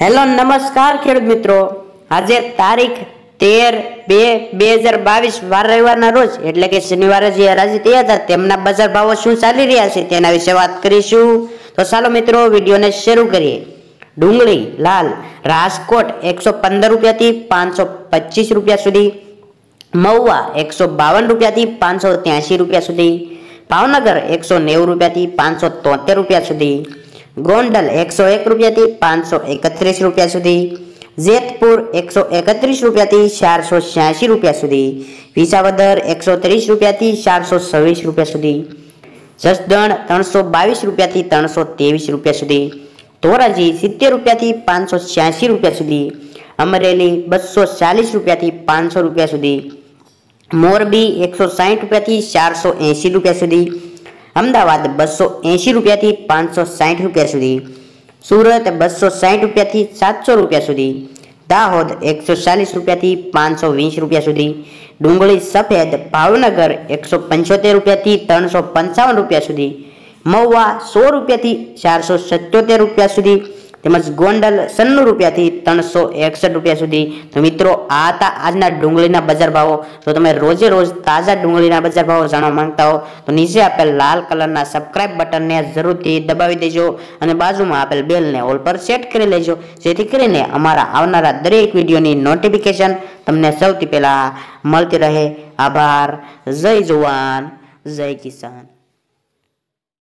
Hello नमस्कार खेड मित्रों, आज तारीख 13/2/2022 वार रविवार रोज एटले के शनिवार जे राजी तैयार था तेमना बाजार भाव शू चाली रहा है तेना विषे बात करीशू। तो चलो मित्रों विडियो ने शुरू करिए। डूंगळी लाल राजकोट 115 रूपया थी 525 रूपया सुधी, महुआ 152 रूपया थी 583 रूपया सुधी, भावनगर 190 रूपया थी 573 रूपया सुधी, गोंडल 101 रूपया थी 531 रूपया सुधी, जेतपुर 131 रूपया थी 486 रूपया सुधी, विसावदर 130 रूपया थी 426 रूपया सुधी, जसदण 322 रूपया थी 323 रूपया सुधी, धोराजी 70 रूपया थी 586 रूपया सुधी, अमरेली 240 रूपया थी 500 रूपया सुधी, मोरबी 160 रूपया थी 480 रूपया सुधी, अमदावाद 280 रूपया थी 560 रूपया सुधी, सूरत 260 रूपया थी 700 रूपया सुधी, दाहोद 140 रूपया थी 520 रूपया सुधी, डूंगळी सफेद भावनगर 175 रूपया थी 355 रूपया सुधी, महुआ 100 रूपया थी 477 रूपया सुधी, तेमज गोंडल 96 रूपया थी 361 रूपया सुधी। तो मित्रों आ था आजना डूंगळीना बजार भावो। तो तमे रोजे रोज ताजा डूंगळीना बजार भाव जाणवा मांगता हो तो नीचे आपेल लाल कलरना सब्सक्राइब बटन ने जरूरथी दबावी देजो अने बाजुमां आपेल बेल ने ऑल पर सेट करी लेजो जेथी करीने अमारा आवनारा दरेक विडियोनी नोटिफिकेशन तमने सौथी पहेला मळती रहे। आभार। जय जवान जय किसान।